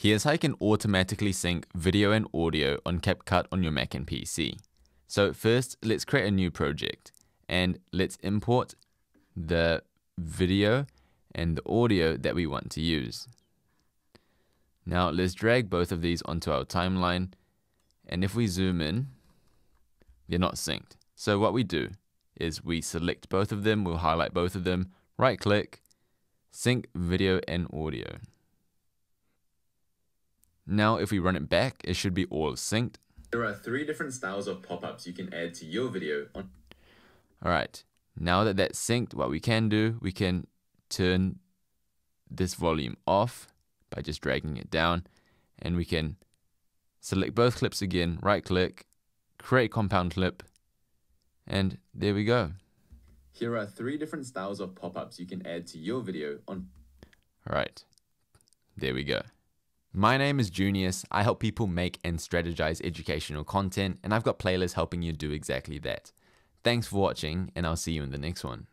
Here's how you can automatically sync video and audio on CapCut on your Mac and PC. So first, let's create a new project and let's import the video and the audio that we want to use. Now let's drag both of these onto our timeline, and if we zoom in, they're not synced. So what we do is we select both of them, we'll highlight both of them, right click, sync video and audio. Now if we run it back, it should be all synced. There are three different styles of pop-ups you can add to your video. Alright, now that that's synced, what we can do, we can turn this volume off by just dragging it down, and we can select both clips again, right click, create compound clip, and there we go. Here are three different styles of pop-ups you can add to your video on. Alright, there we go. My name is Junius. I help people make and strategize educational content, and I've got playlists helping you do exactly that. Thanks for watching, and I'll see you in the next one.